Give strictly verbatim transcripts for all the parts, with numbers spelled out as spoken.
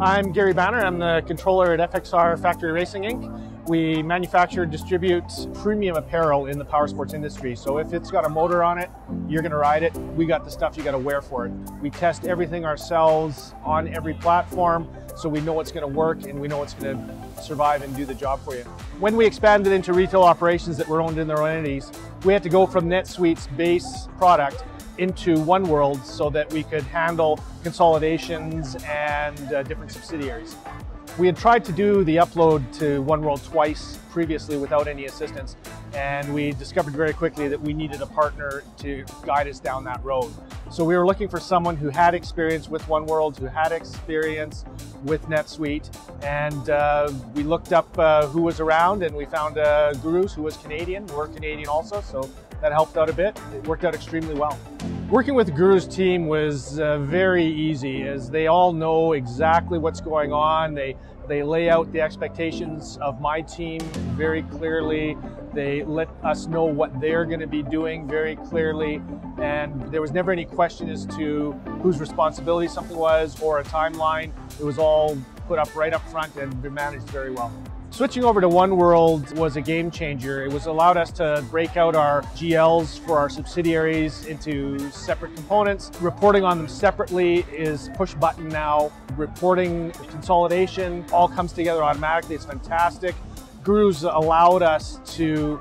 I'm Gary Banner. I'm the controller at F X R Factory Racing Incorporated. We manufacture and distribute premium apparel in the power sports industry. So if it's got a motor on it, you're going to ride it. We got the stuff you got to wear for it. We test everything ourselves on every platform, so we know what's going to work and we know what's going to survive and do the job for you. When we expanded into retail operations that were owned in their own entities, we had to go from NetSuite's base product into OneWorld so that we could handle consolidations and uh, different subsidiaries. We had tried to do the upload to OneWorld twice previously without any assistance, and we discovered very quickly that we needed a partner to guide us down that road. So we were looking for someone who had experience with OneWorld, who had experience with NetSuite, and uh, we looked up uh, who was around, and we found uh, Gurus, who was Canadian. We're Canadian also, so that helped out a bit. It worked out extremely well. Working with Guru's team was uh, very easy, as they all know exactly what's going on. They, they lay out the expectations of my team very clearly. They let us know what they're going to be doing very clearly, and there was never any question as to whose responsibility something was or a timeline. It was all put up right up front and managed very well. Switching over to OneWorld was a game changer. It was allowed us to break out our G Ls for our subsidiaries into separate components. Reporting on them separately is push button now. Reporting, consolidation, all comes together automatically. It's fantastic. Gurus allowed us to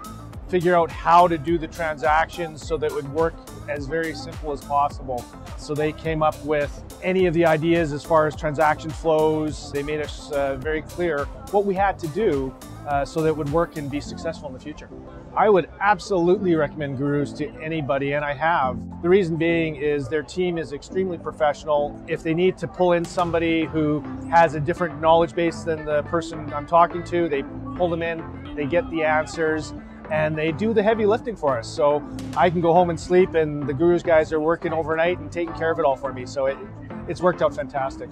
figure out how to do the transactions so that it would work as very simple as possible. So they came up with any of the ideas as far as transaction flows. They made us uh, very clear what we had to do uh, so that it would work and be successful in the future. I would absolutely recommend Gurus to anybody, and I have. The reason being is their team is extremely professional. If they need to pull in somebody who has a different knowledge base than the person I'm talking to, they pull them in, they get the answers, and they do the heavy lifting for us. So I can go home and sleep, and the Gurus guys are working overnight and taking care of it all for me. So it, it's worked out fantastic.